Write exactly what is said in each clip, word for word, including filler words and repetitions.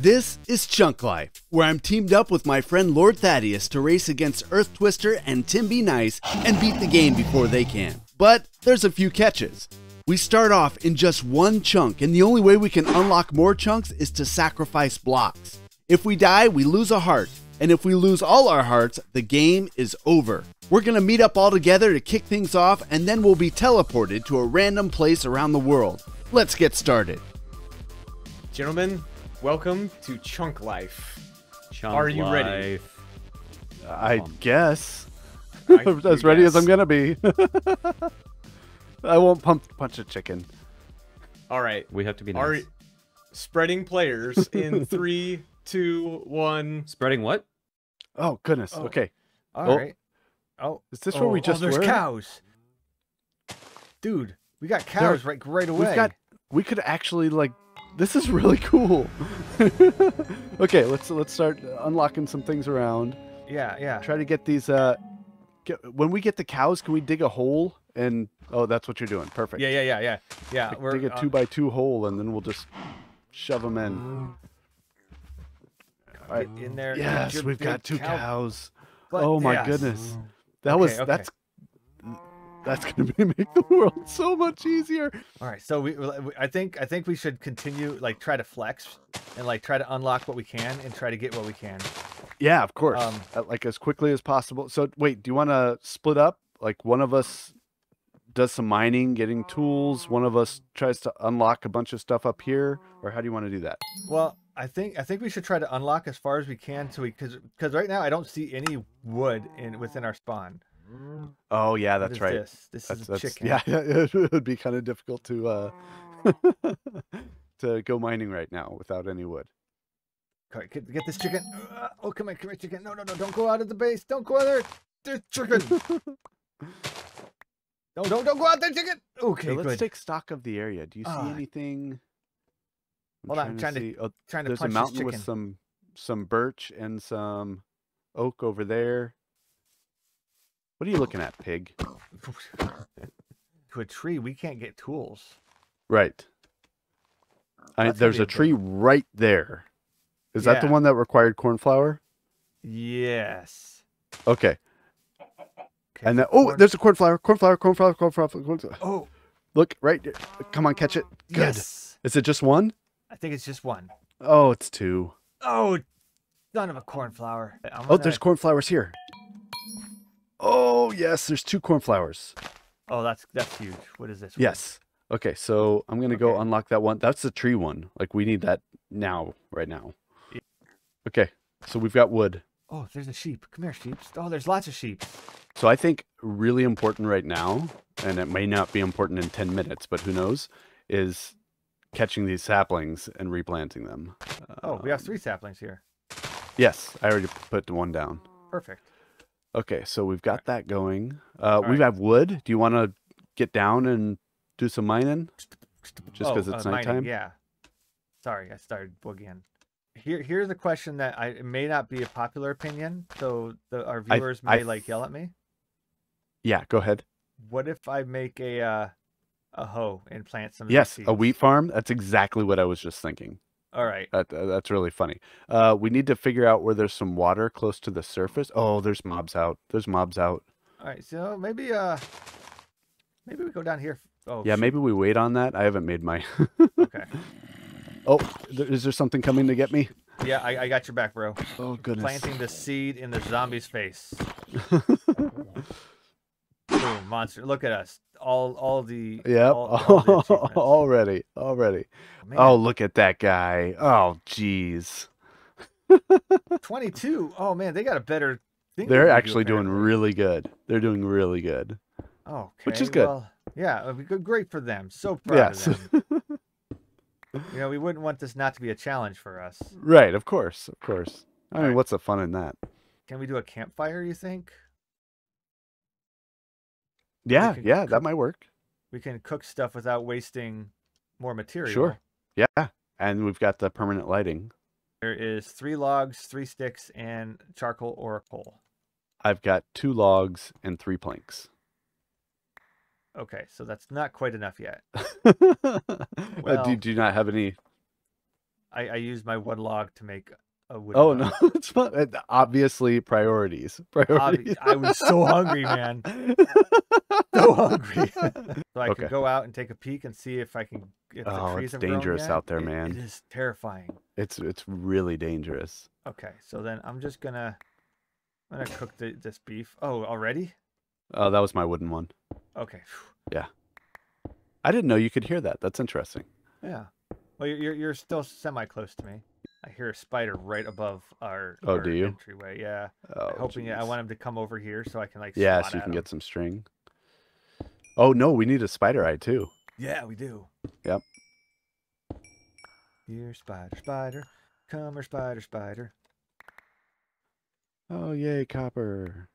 This is ChuckLife, where I'm teamed up with my friend Lord Thaddeus to race against Earth Twister and TimBnice and beat the game before they can. But there's a few catches. We start off in just one chunk, and the only way we can unlock more chunks is to sacrifice blocks. If we die, we lose a heart, and if we lose all our hearts, the game is over. We're gonna meet up all together to kick things off, and then we'll be teleported to a random place around the world. Let's get started. Gentlemen, welcome to Chunk Life. Chunk Are you ready? Life. I guess. I as ready guess. as I'm gonna be. I won't pump, punch a chicken. All right. We have to be nice. Are... Spreading players in three, two, one. Spreading what? Oh, goodness. Oh. Okay. All oh. right. Oh, is this oh. where we just oh, there's were? cows. Dude, we got cows there, right right away. We got. We could actually like. This is really cool. Okay, let's let's start unlocking some things around. Yeah, yeah. Try to get these. Uh, get, when we get the cows, can we dig a hole? And oh, that's what you're doing. Perfect. Yeah, yeah, yeah, yeah, yeah. Like, we're, dig a two uh, by two hole, and then we'll just shove them in. All right, in there. Yes, you're, we've got two cow. cows. But, oh my yes. goodness, that okay, was okay. that's. That's gonna be, make the world so much easier. All right, so we, we, I think, I think we should continue, like try to flex, and like try to unlock what we can, and try to get what we can. Yeah, of course, um, like as quickly as possible. So wait, do you want to split up? Like one of us does some mining, getting tools. One of us tries to unlock a bunch of stuff up here, or how do you want to do that? Well, I think, I think we should try to unlock as far as we can, so we, because, because right now I don't see any wood in within our spawn. Oh yeah, that's right. This, this that's, is a chicken. Yeah, it would be kind of difficult to uh, to go mining right now without any wood. All right, get, get this chicken. Uh, oh, come on, come on, chicken! No, no, no! Don't go out of the base! Don't go out there! There's chicken! No, don't, don't go out there, chicken! Okay, so let's good. take stock of the area. Do you see uh, anything? I'm hold on, I'm trying to, to, to, oh, trying to. There's punch a mountain with some some birch and some oak over there. What are you looking at, pig? To a tree, we can't get tools. Right. I, there's a tree big. right there. Is yeah. that the one that required cornflower? Yes. Okay. okay and then, oh, corn... there's a cornflower, cornflower, cornflower, cornflower, cornflower. Oh. Look, right there. Come on, catch it. Good. Yes. Is it just one? I think it's just one. Oh, it's two. Oh, son of a cornflower. I'm oh, gonna... there's cornflowers here. Oh yes, there's two cornflowers. Oh, that's that's huge. What is this one? Yes. Okay, so I'm gonna okay. go unlock that one. That's the tree one. Like we need that now, right now. Yeah. Okay, so we've got wood. Oh, there's a sheep. Come here, sheep. Oh, there's lots of sheep. So I think really important right now, and it may not be important in ten minutes, but who knows, is catching these saplings and replanting them. Oh, um, we have three saplings here. Yes, I already put one down. Perfect. Okay, so we've got that going. Uh, we right. have wood. Do you want to get down and do some mining? Just because oh, it's uh, nighttime? Mining, yeah. Sorry, I started boogieing. Here, here's a question that I it may not be a popular opinion, so the, our viewers I, may I, like yell at me. Yeah, go ahead. What if I make a uh, a hoe and plant some? Yes, a wheat farm. That's exactly what I was just thinking. All right. That, that's really funny. Uh, we need to figure out where there's some water close to the surface. Oh, there's mobs out. There's mobs out. All right. So maybe, uh, maybe we go down here. Oh, yeah. Shoot. Maybe we wait on that. I haven't made my. Okay. Oh, there, is there something coming to get me? Yeah, I, I got your back, bro. Oh goodness. Planting the seed in the zombie's face. Boom, monster! Look at us. all all the yeah already already Man. Oh, look at that guy. Oh geez. twenty-two. Oh man, they got a better thing. They're actually do, doing really good. They're doing really good. Oh, okay. Which is good. Well, yeah, great for them. So proud yes. of them. You know, we wouldn't want this not to be a challenge for us, right? Of course, of course. I all mean right. what's the fun in that? Can we do a campfire, you think? Yeah, can, yeah, that might work. We can cook stuff without wasting more material. Sure. Yeah, and we've got the permanent lighting. There is three logs, three sticks, and charcoal or coal. I've got two logs and three planks. Okay, so that's not quite enough yet. Well, do, do you not have any I, I used my one log to make a wooden Oh, log. No, it's not. Obviously, priorities. Priorities. Obvi I was so hungry, man. So hungry. So I okay. could go out and take a peek and see if I can... If oh, the trees it's dangerous out there, man. It, it is terrifying. It's it's really dangerous. Okay, so then I'm just going to I'm gonna cook the, this beef. Oh, already? Oh, that was my wooden one. Okay. Yeah. I didn't know you could hear that. That's interesting. Yeah. Well, you're you're still semi close to me. I hear a spider right above our, oh, our do you? entryway. Yeah. Oh, hoping geez. I want him to come over here so I can like. Yeah, so you can him. get some string. Oh no, we need a spider eye too. Yeah, we do. Yep. Here, spider, spider, come here, spider, spider. Oh yay, copper!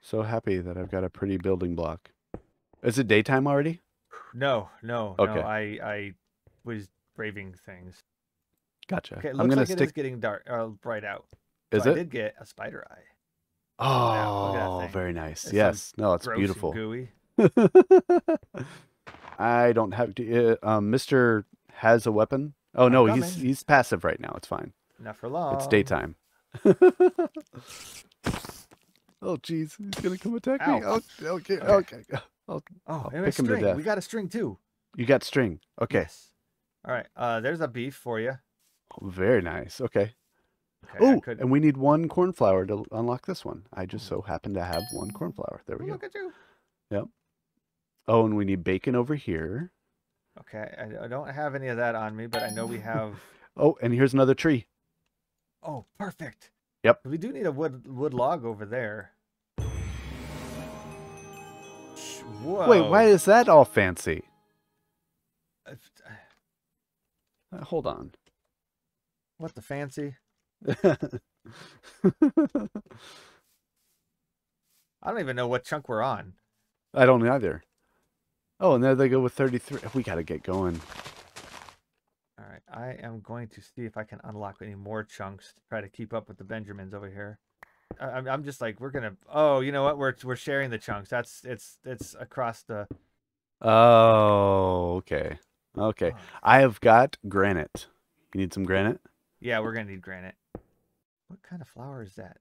So happy that I've got a pretty building block. Is it daytime already? No, no, okay. no. I I was braving things. Gotcha. Okay, it looks I'm gonna like stick... it is getting dark, uh, bright out. Is so it? I did get a spider eye. Oh, yeah, look at that very nice. It's yes. No, it's gross beautiful. And gooey. I don't have to. Uh, um, Mister has a weapon. Oh I'm no, coming. he's he's passive right now. It's fine. Not for long. It's daytime. Oh jeez, he's gonna come attack Ow. me. Oh, okay, okay. okay. I'll, oh, I'll pick him to death. We got a string too. You got string. Okay. Yes. All right. Uh, there's a beef for you. Oh, very nice. Okay. okay oh, could... and we need one cornflower to unlock this one. I just so happen to have one cornflower. There we oh, go. Look at you. Yep. Oh, and we need bacon over here. Okay. I, I don't have any of that on me, but I know we have. Oh, and here's another tree. Oh, perfect. Yep. We do need a wood wood log over there. Whoa. Wait, why is that all fancy? Uh, hold on. What the fancy? I don't even know what chunk we're on. I don't either. Oh, and there they go with thirty-three. We got to get going. All right. I am going to see if I can unlock any more chunks to try to keep up with the Benjamins over here. I'm, I'm just like, we're going to, oh, you know what? We're, we're sharing the chunks. That's it's, it's across the. Oh, okay. Okay. Oh. I have got granite. You need some granite? Yeah, we're going to need granite. What kind of flower is that?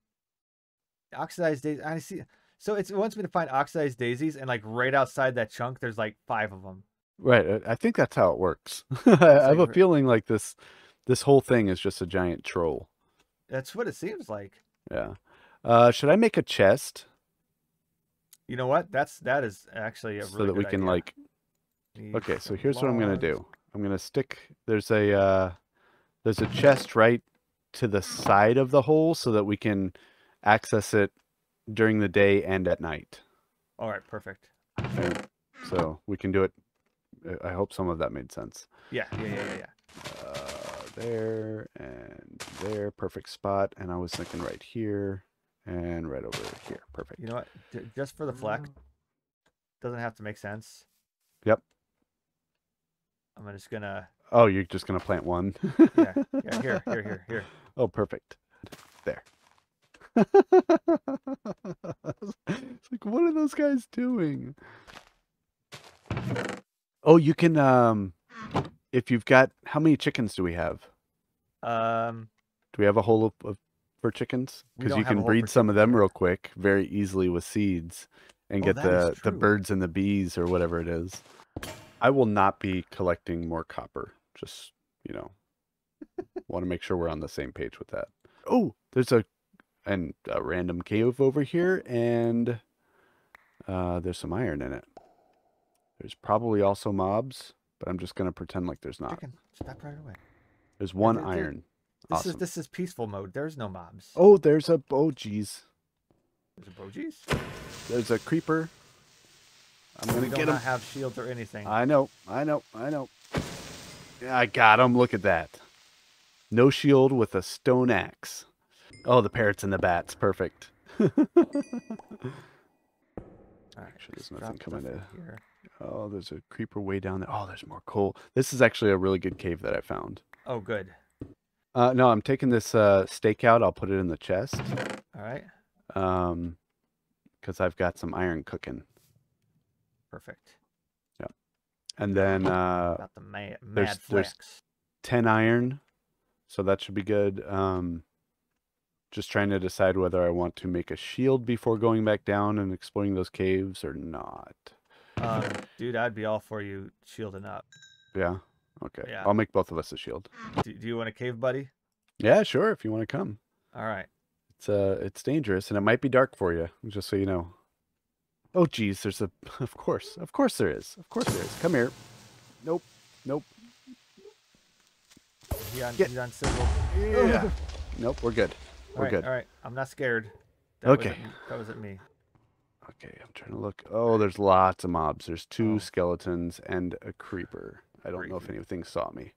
Oxidized daisies. I see. So it's, it wants me to find oxidized daisies, and like right outside that chunk, there's like five of them. Right. I think that's how it works. I have a feeling like this, this whole thing is just a giant troll. That's what it seems like. Yeah. Uh, should I make a chest? You know what? That's, that is actually a really So that we can idea. like, Need okay. So here's logs. what I'm going to do. I'm going to stick, there's a, uh, there's a chest right to the side of the hole so that we can access it during the day and at night. All right. Perfect. And so we can do it. I hope some of that made sense. Yeah. Yeah. Yeah. Yeah. yeah. Uh, there and there, perfect spot. And I was thinking right here and right over here. Perfect. You know what? D just for the fleck, doesn't have to make sense. Yep. I'm just gonna. Oh, you're just gonna plant one. yeah. Yeah. Here. Here. Here. Here. Oh, perfect. There. It's like, what are those guys doing? Oh, you can. Um, if you've got, how many chickens do we have? Um, do we have a hole of, of for chickens? Because you can breed some of them real quick, very easily with seeds, and get the the birds and the bees or whatever it is. I will not be collecting more copper. Just you know, want to make sure we're on the same page with that. Oh, there's a and a random cave over here, and uh, there's some iron in it. There's probably also mobs, but I'm just going to pretend like there's not. Chicken, stop right away. There's one there, there, there. iron. This awesome. is this is peaceful mode. There's no mobs. Oh, there's a bogeys. There's a bogeys? There's a creeper. I'm going to get him. We don't have shields or anything. I know. I know. I know. Yeah, I got him. Look at that. No shield with a stone axe. Oh, the parrots and the bats. Perfect. All right, sure there's nothing coming in here. Oh, there's a creeper way down there. Oh, there's more coal. This is actually a really good cave that I found. Oh, good. Uh, no, I'm taking this uh, steak out. I'll put it in the chest. All right. Um, because I've got some iron cooking. Perfect. Yeah. And then uh, About the mad, mad there's, there's ten iron. So that should be good. Um, just trying to decide whether I want to make a shield before going back down and exploring those caves or not. Uh, dude, I'd be all for you shielding up. Yeah? Okay. Yeah. I'll make both of us a shield. Do, do you want a cave, buddy? Yeah, sure, if you want to come. All right. It's uh, it's dangerous, and it might be dark for you, just so you know. Oh, geez, there's a... Of course. Of course there is. Of course there is. Come here. Nope. Nope. He on, he's on sizzle. Yeah. Nope, we're good. We're all right, good. All right, I'm not scared. That okay. Wasn't, that wasn't me. Okay, I'm trying to look. Oh, there's lots of mobs. There's two oh. skeletons and a creeper. I don't Creepy. know if anything saw me.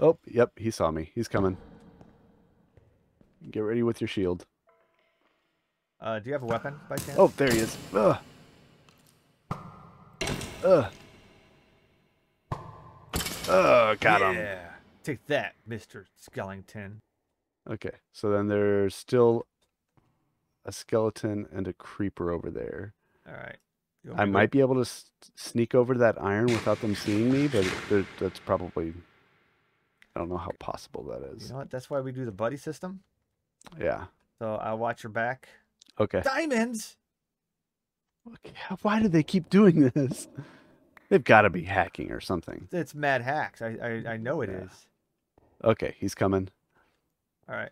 Oh, yep, he saw me. He's coming. Get ready with your shield. Uh, do you have a weapon by chance? Oh, there he is. Ugh. Ugh. Ugh, got yeah. him. Yeah. Take that, Mister Skellington. Okay, so then there's still a skeleton and a creeper over there. All right. I might be able to s sneak over that iron without them seeing me, but that's probably... I don't know how possible that is. You know what? That's why we do the buddy system. Yeah. So I'll watch your back. Okay. Diamonds! Okay, why do they keep doing this? They've got to be hacking or something. It's mad hacks. I, I, I know it yeah. is. Okay, he's coming. All right.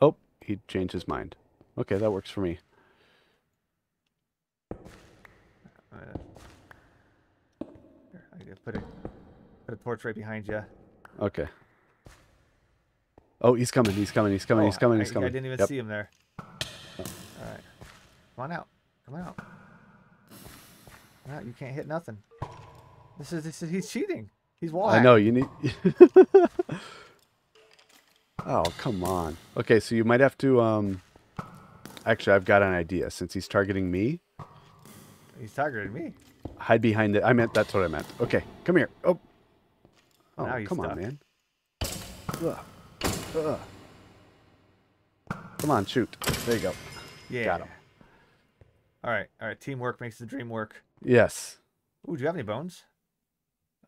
Oh, he changed his mind. Okay, that works for me. Uh, here, I'm gonna put a put a torch right behind you. Okay. Oh, he's coming! He's coming! He's coming! Oh, he's coming! I, he's coming! I didn't even yep. see him there. Oh. All right, come on out! Come on out! Come on out! You can't hit nothing. This is this is he's cheating. He's wall hacked. I know you need. Oh, come on. Okay, so you might have to, um, actually, I've got an idea. Since he's targeting me. He's targeting me. Hide behind it. I meant, that's what I meant. Okay, come here. Oh, oh now come stuck. on, man. Ugh. Ugh. Come on, shoot. There you go. Yeah. Got him. All right, all right. Teamwork makes the dream work. Yes. Ooh, do you have any bones?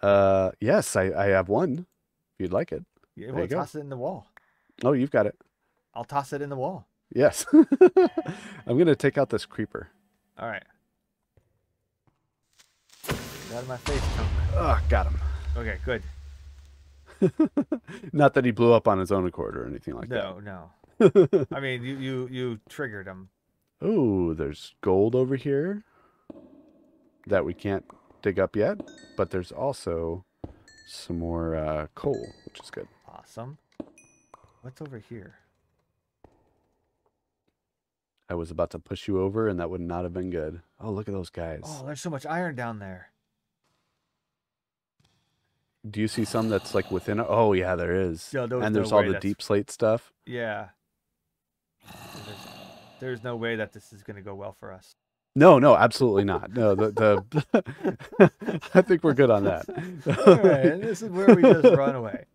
Uh, yes, I, I have one. If you'd like it. Yeah, we'll toss it in the wall. Oh, you've got it. I'll toss it in the wall. Yes. I'm going to take out this creeper. All right. Get out of my face. Oh, got him. Okay, good. Not that he blew up on his own accord or anything like no, that. No, no. I mean, you, you, you triggered him. Ooh, there's gold over here that we can't dig up yet, but there's also some more uh, coal, which is good. Awesome. What's over here? I was about to push you over, and that would not have been good. Oh, look at those guys. Oh, there's so much iron down there. Do you see some that's like within? A... Oh, yeah, there is. No, there and there's no all the that's... deep slate stuff. Yeah. There's, there's no way that this is going to go well for us. No, no, absolutely not. No, the, the I think we're good on that. All right, and this is where we just run away.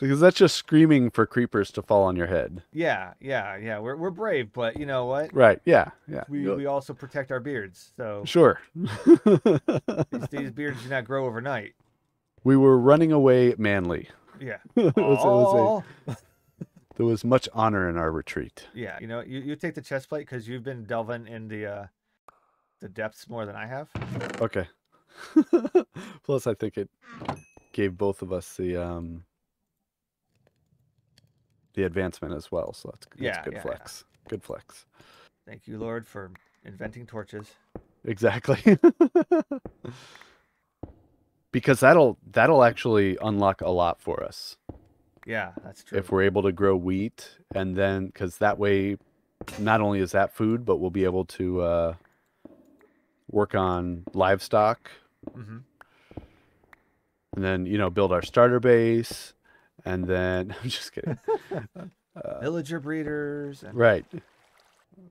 Because that's just screaming for creepers to fall on your head. Yeah, yeah, yeah. We're we're brave, but you know what? Right. Yeah, yeah. We we also protect our beards. So sure. these, these beards do not grow overnight. We were running away manly. Yeah. it was, oh. it was a, there was much honor in our retreat. Yeah, you know, you, you take the chest plate because you've been delving in the uh, the depths more than I have. Okay. Plus, I think it gave both of us the. Um, The advancement as well, so that's, that's yeah, good yeah, flex. Yeah. Good flex. Thank you, Lord, for inventing torches. Exactly. Because that'll that'll actually unlock a lot for us. Yeah, that's true. If we're able to grow wheat, and then because that way, not only is that food, but we'll be able to uh, work on livestock, mm-hmm. and then you know build our starter base. And then I'm just kidding. Uh, Villager breeders. And... Right.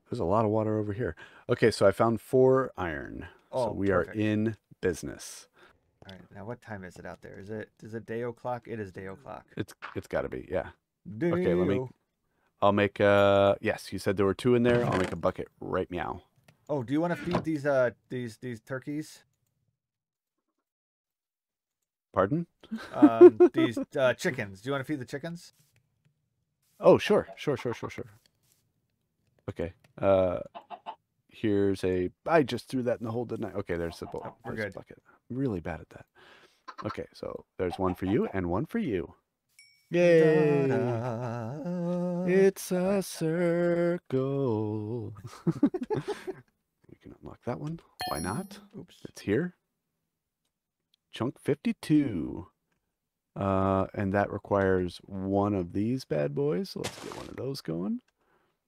There's a lot of water over here. Okay, so I found four iron. Oh, so we perfect. are in business. All right. Now, what time is it out there? Is it is it day o'clock? It is day o'clock. It's it's got to be. Yeah. Day okay. Let me. I'll make a. Yes, you said there were two in there. I'll make a bucket right meow. Oh, do you want to feed these uh these these turkeys? Pardon? Um, these uh, chickens. Do you want to feed the chickens? Oh, sure. Sure, sure, sure, sure. Okay. Uh, here's a... I just threw that in the hole, didn't I? Okay, there's the bowl. Oh, we're good. Bucket. I'm really bad at that. Okay, so there's one for you and one for you. Yay! Da, da. It's a circle. We can unlock that one. Why not? Oops. It's here. Chunk fifty-two. Uh, and that requires one of these bad boys. So let's get one of those going.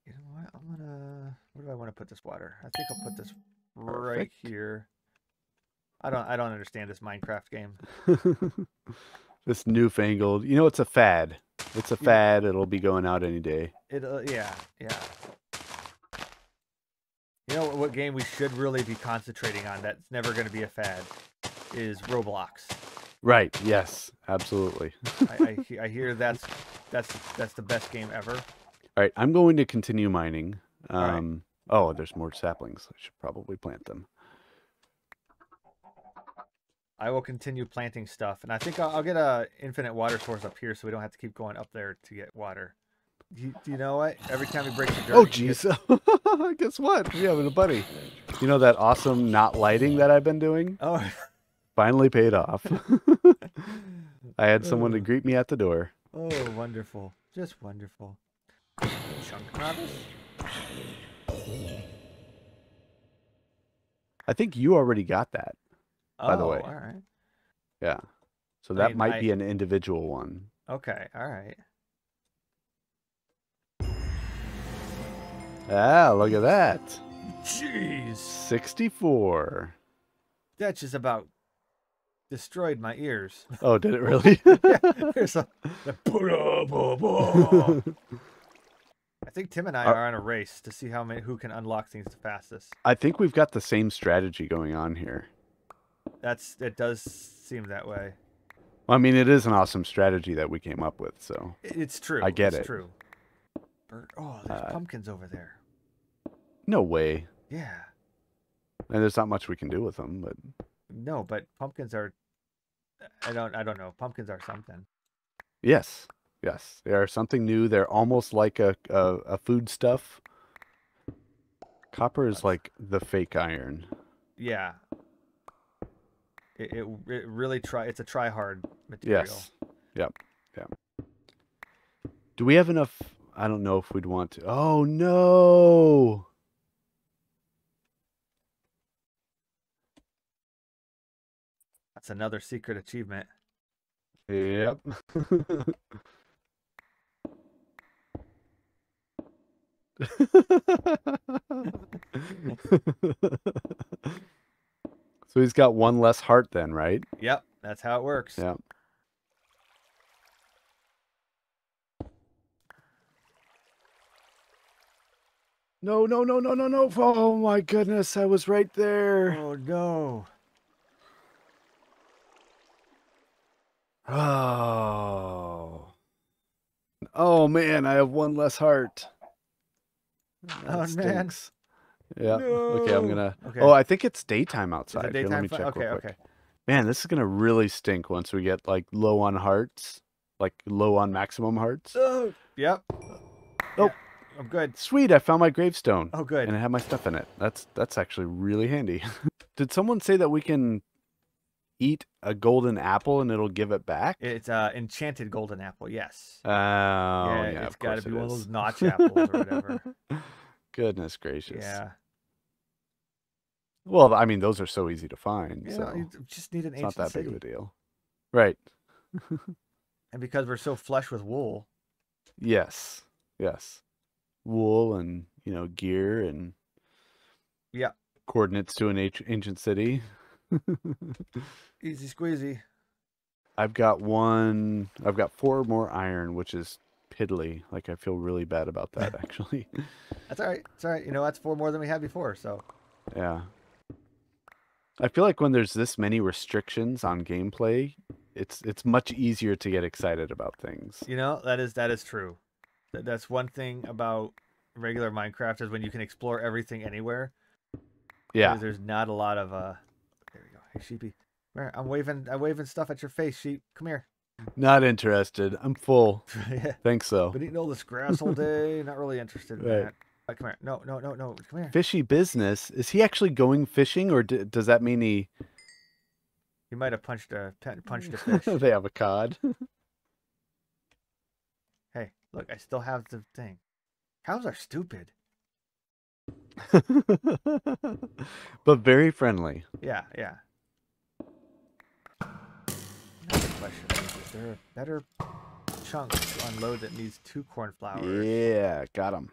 You know what? I'm gonna... Where do I want to put this water? I think I'll put this right here. I don't. I don't understand this Minecraft game. This newfangled. You know, it's a fad. It's a fad. It'll be going out any day. It'll. Yeah. Yeah. You know what game we should really be concentrating on that's never going to be a fad is Roblox. Right. Yes. Absolutely. I, I, I hear that's that's that's the best game ever. All right. I'm going to continue mining. Um, right. Oh, there's more saplings. I should probably plant them. I will continue planting stuff, and I think I'll, I'll get a infinite water source up here, so we don't have to keep going up there to get water. You, you know what? Every time we break the dirt. Oh, geez. Gets... Guess what? We have a buddy. You know that awesome not lighting that I've been doing? Oh. Finally paid off. I had someone oh. to greet me at the door. Oh, wonderful. Just wonderful. Chunk novice. I think you already got that. By the way. Oh, all right. Yeah. So that I mean, might I... be an individual one. Okay. All right. Ah, look at that. Jeez. sixty-four. That just about destroyed my ears. Oh, did it really? Yeah, there's a... I think Tim and I are, are on a race to see how many, who can unlock things the fastest. I think we've got the same strategy going on here. That's it does seem that way. Well, I mean, it is an awesome strategy that we came up with, so it's true. I get it's it. True. Oh, there's uh, pumpkins over there. No way. Yeah. And there's not much we can do with them, but no, but pumpkins are. I don't. I don't know. Pumpkins are something. Yes. Yes, they are something new. They're almost like a a, a food stuff. Copper is like the fake iron. Yeah. It, it it really try it's a try hard material. Yes. Yep. Yep. Do we have enough? I don't know if we'd want to. Oh no. That's another secret achievement. Yep. So he's got one less heart then, right? Yep, that's how it works. Yep. No, no, no, no, no, no. Oh my goodness, I was right there. Oh no. Oh. Oh man, I have one less heart. That oh stinks. Man. Yeah. No. Okay, I'm gonna. Okay. Oh, I think it's daytime outside. It daytime Here, let me check okay, real quick. Okay. Man, this is gonna really stink once we get like low on hearts, like low on maximum hearts. Oh. Yep. Oh, yeah. I'm good. Sweet, I found my gravestone. Oh, good. And it had my stuff in it. That's that's actually really handy. Did someone say that we can eat a golden apple and it'll give it back? It's uh enchanted golden apple. Yes. Oh. Yeah. yeah it's got to be one of those notch apples or whatever. Goodness gracious. Yeah. Well, I mean, those are so easy to find. Yeah, so you just need an ancient It's not that city. Big of a deal. Right. And because we're so flush with wool. Yes. Yes. Wool and, you know, gear and yeah, coordinates to an ancient city. Easy squeezy. I've got one. I've got four more iron, which is piddly. Like, I feel really bad about that, actually. That's all right. It's all right. You know, that's four more than we had before, so. Yeah. I feel like when there's this many restrictions on gameplay, it's it's much easier to get excited about things. You know, that is that is true. That's one thing about regular Minecraft is when you can explore everything anywhere. Yeah. There's not a lot of uh there we go. Hey, sheepy. Here, I'm waving. I'm waving stuff at your face, sheep. Come here. Not interested. I'm full. Yeah. Think so. Been eating all this grass all day. Not really interested in right. that. Right, come here. No, no, no, no. Come here. Fishy business. Is he actually going fishing, or d does that mean he? He might have punched a punched a fish. They have a cod. Hey, look! I still have the thing. Cows are stupid. But very friendly. Yeah, yeah. Another question is, is there a better chunk to unload that needs two cornflowers? Yeah, got him.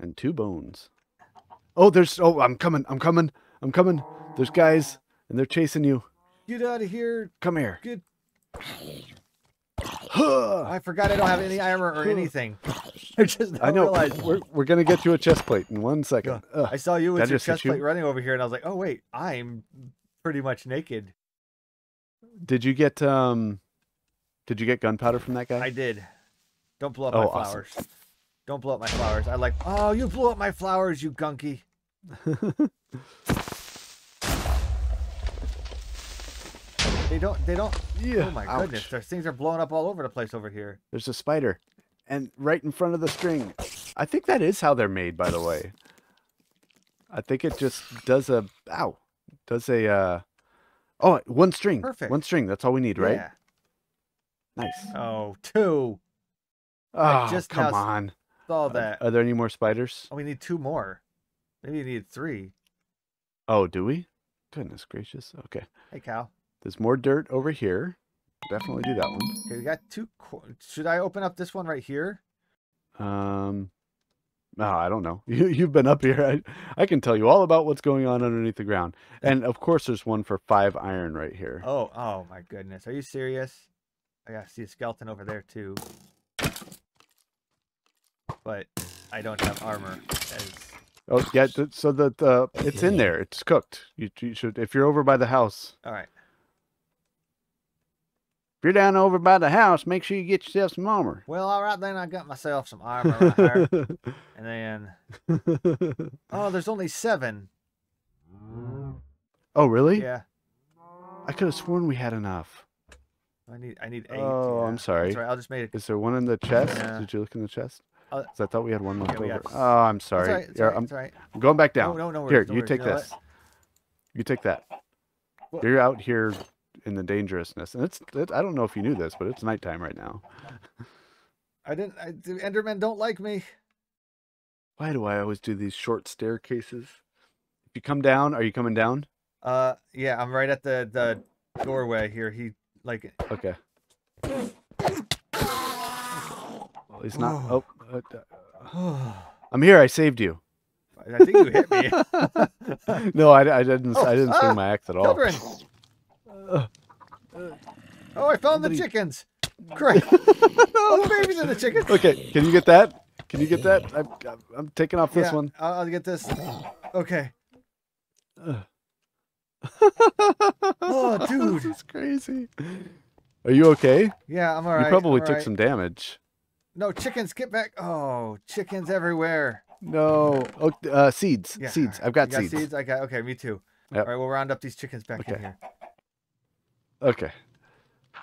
And two bones. Oh, there's... Oh, I'm coming. I'm coming. I'm coming. There's guys, and they're chasing you. Get out of here. Come here. Get... I forgot I don't have any armor or anything. I just I know. Realized. We're, we're going to get you a chest plate in one second. Uh, I saw you with your chest plate you? running over here, and I was like, oh, wait, I'm pretty much naked. Did you get um? Did you get gunpowder from that guy? I did. Don't blow up oh, my flowers. Awesome. Don't blow up my flowers. I like, oh, you blew up my flowers, you gunky. They don't, they don't, yeah. Oh my Ouch. Goodness, there's things are blowing up all over the place over here. There's a spider, and right in front of the string. I think that is how they're made, by the way. I think it just does a, ow, does a, uh, oh, one string. Perfect. One string, that's all we need, right? Yeah. Nice. Oh, two. Oh, I just come on. All that. Are, are there any more spiders? Oh, we need two more. Maybe you need three. Oh, do we? Goodness gracious, okay. Hey, cow. There's more dirt over here. Definitely do that one. Okay, we got two. Should I open up this one right here? Um, no, I don't know. You, you've been up here. I, I can tell you all about what's going on underneath the ground. And of course, there's one for five iron right here. Oh, oh my goodness. Are you serious? I gotta see a skeleton over there too. But I don't have armor. That is... Oh yeah. Th so that the uh, it's in there. It's cooked. You, you should if you're over by the house. All right. If you're down over by the house, make sure you get yourself some armor. Well, all right, then I got myself some armor right there. And then... Oh, there's only seven. Oh, really? Yeah. I could have sworn we had enough. I need I need eight. Oh, yeah. I'm sorry. That's right, I'll just make it. Is there one in the chest? Yeah. Did you look in the chest? Because I thought we had one left yeah, over. Got... Oh, I'm sorry. That's right, that's yeah, right, I'm... That's right. I'm going back down. No, no, no worries, Here, no you worries. take you know this. What? You take that. What? You're out here... in the dangerousness, and it's it, I don't know if you knew this, but it's nighttime right now. I didn't I, the Endermen don't like me. Why do I always do these short staircases? If you come down, are you coming down? Uh yeah, I'm right at the the doorway here. He like okay. Well, he's not oh, oh uh, I'm here. I saved you. I think you hit me. No, I, I didn't oh, I didn't ah, swing my axe at all. Children. Uh, uh, oh, I found somebody... the chickens. Correct. Oh, the babies and the chickens. Okay, can you get that? Can you get that? I'm, I'm taking off this yeah, one. I'll get this. Okay. Uh. Oh, dude. This is crazy. Are you okay? Yeah, I'm all right. You probably I'm took right. some damage. No, chickens, get back. Oh, chickens everywhere. No. Oh, uh, seeds. Yeah, seeds. Right. I've got, got seeds. seeds. I got, okay, me too. Yep. All right, we'll round up these chickens back okay. in here. Okay.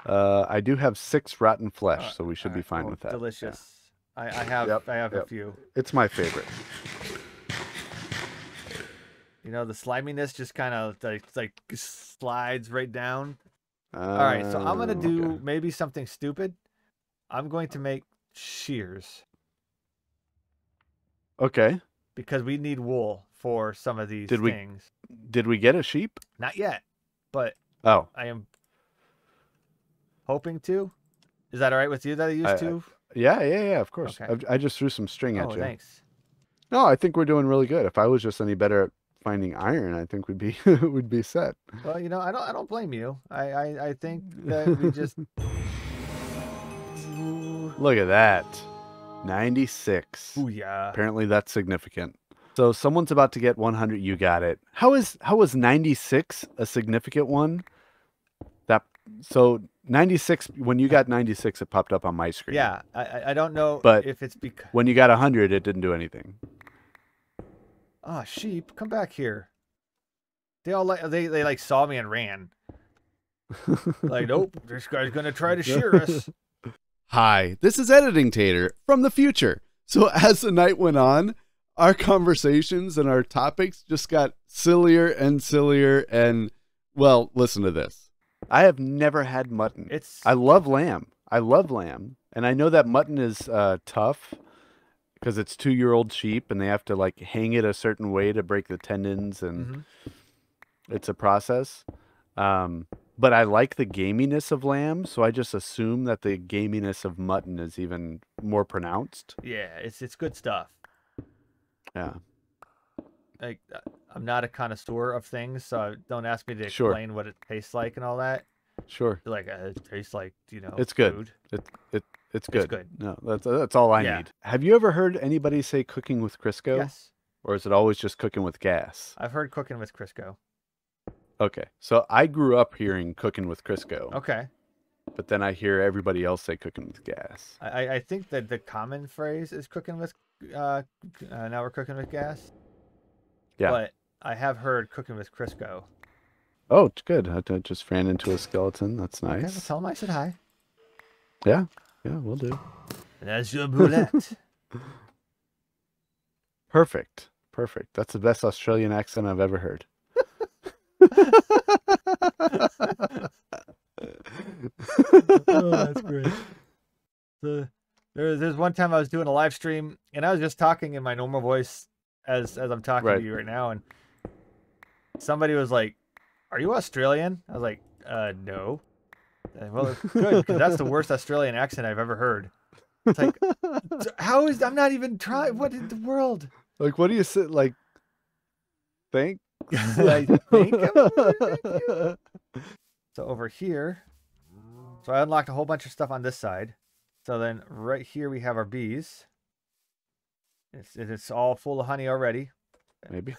Uh, I do have six rotten flesh, uh, so we should right. be fine oh, with that. Delicious. Yeah. I, I have, yep, I have yep. a few. It's my favorite. You know, the sliminess just kind of like, like slides right down. Uh, All right, so I'm going to do okay. maybe something stupid. I'm going to make shears. Okay. Because we need wool for some of these did things. We, did we get a sheep? Not yet, but... Oh, I am hoping to. Is that all right with you that I used I, to? I, yeah, yeah, yeah, of course. Okay. I, I just threw some string oh, at you. Thanks. No, I think we're doing really good. If I was just any better at finding iron, I think we'd be would be set. Well, you know, I don't I don't blame you. I, I, I think that we just look at that. ninety-six. Ooh, yeah. Apparently that's significant. So someone's about to get one hundred. You got it. How is how was ninety-six a significant one? That so ninety-six. When you got ninety-six, it popped up on my screen. Yeah, I I don't know, but if it's because when you got one hundred, it didn't do anything. Ah, oh, sheep, come back here. They all like they they like saw me and ran. Like, nope, this guy's gonna try to shear us. Hi, this is Editing Tater from the future. So as the night went on, our conversations and our topics just got sillier and sillier. And well, listen to this. I have never had mutton. It's I love lamb. I love lamb, and I know that mutton is uh, tough because it's two-year-old sheep, and they have to like hang it a certain way to break the tendons, and mm-hmm. it's a process. Um, but I like the gaminess of lamb, so I just assume that the gaminess of mutton is even more pronounced. Yeah, it's it's good stuff. Yeah. Like, I'm not a connoisseur of things, so don't ask me to sure. explain what it tastes like and all that. Sure. Like uh, it tastes like, you know, it's good. Food. It it it's good. It's good. No, that's that's all I yeah. need. Have you ever heard anybody say cooking with Crisco? Yes. Or is it always just cooking with gas? I've heard cooking with Crisco. Okay, so I grew up hearing cooking with Crisco. Okay. But then I hear everybody else say cooking with gas. I I think that the common phrase is cooking with uh, uh now we're cooking with gas. Yeah. But I have heard cooking with Crisco. Oh, it's good. I just ran into a skeleton. That's nice. Okay, well, tell him I said hi. Yeah. Yeah, we'll do. That's your boulette. Perfect. Perfect. That's the best Australian accent I've ever heard. Oh, that's great. The, there, there's one time I was doing a live stream, and I was just talking in my normal voice as, as I'm talking right. to you right now, and somebody was like, "Are you Australian?" I was like, uh, no. Well, it's good, because that's the worst Australian accent I've ever heard. It's like, how is, I'm not even trying, what in the world? Like, what do you say, like, think? I think I'm So over here, so I unlocked a whole bunch of stuff on this side. So then right here we have our bees. It's, it's all full of honey already. Maybe.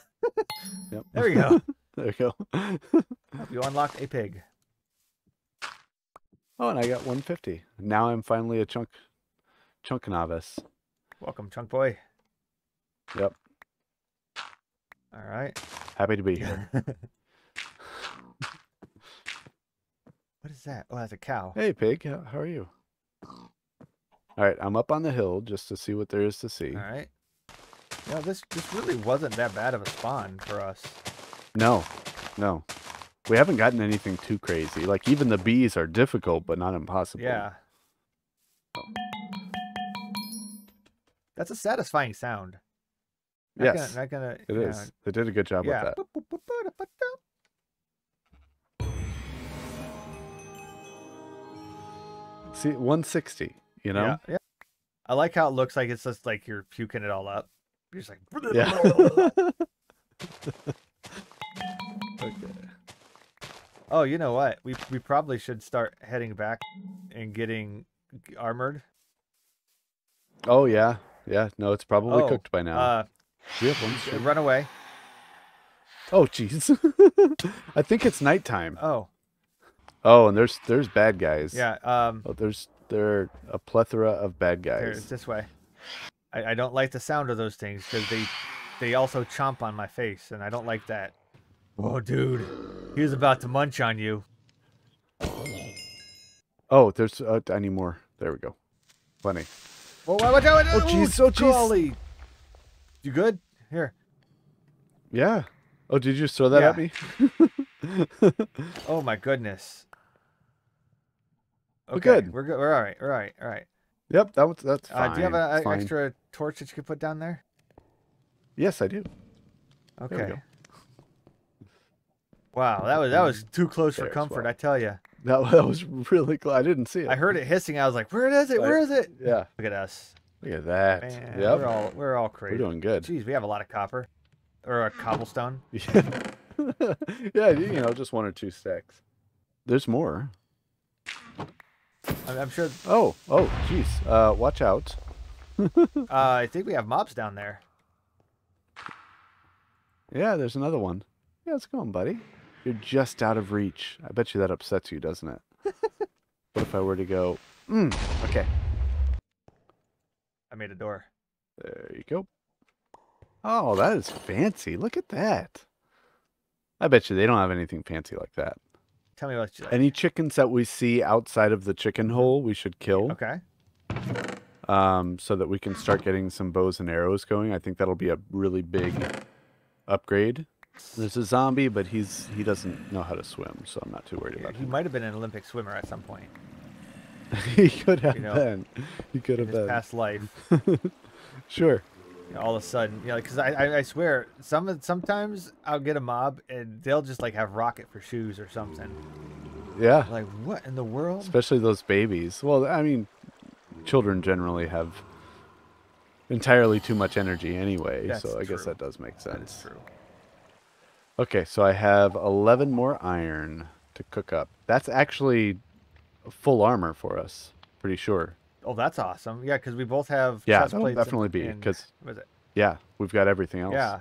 Yep. There you go. There we go. You unlocked a pig. Oh, and I got one fifty. Now I'm finally a chunk chunk novice. Welcome, chunk boy. Yep. All right. Happy to be here. What is that? Oh, that's a cow. Hey, pig. How are you? All right. I'm up on the hill just to see what there is to see. All right. Yeah, this, this really wasn't that bad of a spawn for us. No, no. We haven't gotten anything too crazy. Like, even the bees are difficult, but not impossible. Yeah. Oh. That's a satisfying sound. Not yes. Gonna, not gonna, it is. Know. They did a good job yeah. with that. See, one sixty, you know? Yeah, yeah. I like how it looks like it's just like you're puking it all up. You're just like... Yeah. Okay. Oh, you know what? We we probably should start heading back and getting armored. Oh yeah, yeah. No, it's probably oh, cooked by now. Uh, we have one. Should... Run away! Oh jeez. I think it's nighttime. Oh. Oh, and there's there's bad guys. Yeah. Um. Oh, there's there are a plethora of bad guys. It's this way. I, I don't like the sound of those things because they they also chomp on my face, and I don't like that. Oh, dude, he was about to munch on you. Oh, there's, uh, I need more. There we go. Plenty. Whoa, whoa, whoa, whoa, whoa. Oh, jeez, oh, jeez. You good? Here. Yeah. Oh, did you just throw that yeah. at me? Oh, my goodness. Okay, we're good. We're good. We're all right. We're all right. All right. Yep, that was, that's fine. Uh, do you have an extra torch that you could put down there? Yes, I do. Okay. There we go. Wow, that was that was too close there for comfort, well. I tell you. That, that was really close. I didn't see it. I heard it hissing. I was like, "Where is it? Where is it?" Yeah. Look at us. Look at that. Man, yep. We're all we're all crazy. We're doing good. Jeez, we have a lot of copper, or a cobblestone. Yeah. Yeah, you know, just one or two stacks. There's more. I'm, I'm sure. Oh, oh, jeez. Uh, watch out. uh, I think we have mobs down there. Yeah, there's another one. Yeah, how's it going, buddy? You're just out of reach. I bet you that upsets you, doesn't it? What if I were to go, mm, okay. I made a door. There you go. Oh, that is fancy. Look at that. I bet you they don't have anything fancy like that. Tell me about you. Any chickens that we see outside of the chicken hole, we should kill. Okay. Um, so that we can start getting some bows and arrows going. I think that'll be a really big upgrade. There's a zombie, but he's he doesn't know how to swim, so I'm not too worried about him. He might have been an Olympic swimmer at some point. He could have you know, been. He could have been. His past life. Sure. You know, all of a sudden, you know, because I, I I swear, some sometimes I'll get a mob and they'll just like have rocket for shoes or something. Yeah. Like what in the world? Especially those babies. Well, I mean, children generally have entirely too much energy anyway, That's so I true. guess that does make sense. That is true. Okay, so I have eleven more iron to cook up. That's actually full armor for us, pretty sure. Oh, that's awesome. Yeah, because we both have yeah, chest plates. Yeah, that'll definitely and, be. Cause, was it? Yeah, we've got everything else. Yeah.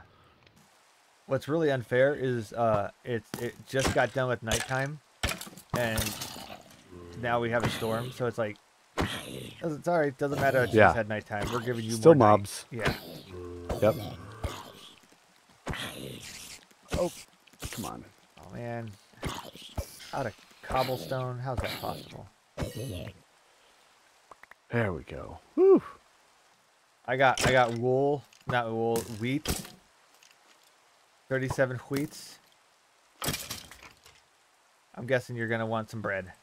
What's really unfair is uh, it, it just got done with nighttime, and now we have a storm, so it's like, it's all right. Doesn't matter. It's yeah. just had nighttime. We're giving you Still more mobs. Night. Yeah. Yep. Oh, come on. Oh, man. Out of cobblestone. How's that possible? There we go. Woo. I got I got wool, not wool, wheat. thirty-seven wheats. I'm guessing you're going to want some bread.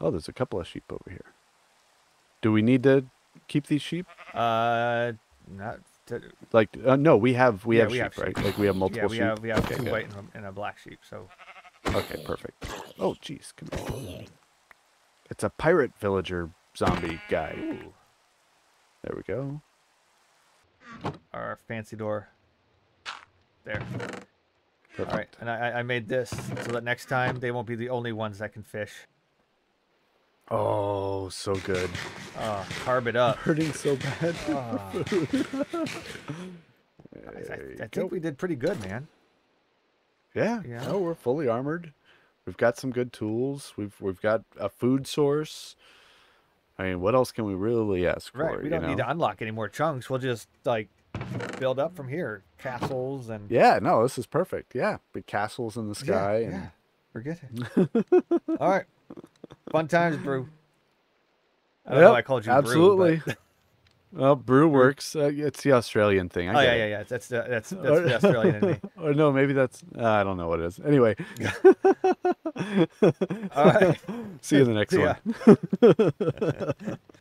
Oh, there's a couple of sheep over here. Do we need to keep these sheep? Uh, not to... like uh, no, we have we yeah, have we sheep, have right? Sheep. Like we have multiple yeah, we sheep. Have, we have okay, two good. white and a, and a black sheep, so okay, perfect. Oh, jeez, come here. It's a pirate villager zombie guy. Ooh. There we go. Our fancy door. There. Perfect. All right, and I, I made this so that next time they won't be the only ones that can fish. Oh, so good. Oh, carb it up. I'm hurting so bad. Oh. I, I, I think we did pretty good, man. Yeah. yeah. No, we're fully armored. We've got some good tools. We've we've got a food source. I mean, what else can we really ask for? Right. We don't you know? need to unlock any more chunks. We'll just like build up from here. Castles and yeah. No, this is perfect. Yeah, big castles in the sky. Yeah. And... yeah. Forget it. All right. Fun times, Brew. I don't yep, know why I called you absolutely. Brew. Absolutely. But... well, Brew works. Uh, it's the Australian thing. I oh, yeah, it. yeah, yeah. That's, uh, that's, that's the Australian in me. Or no, maybe that's... Uh, I don't know what it is. Anyway. All right. See you in the next one.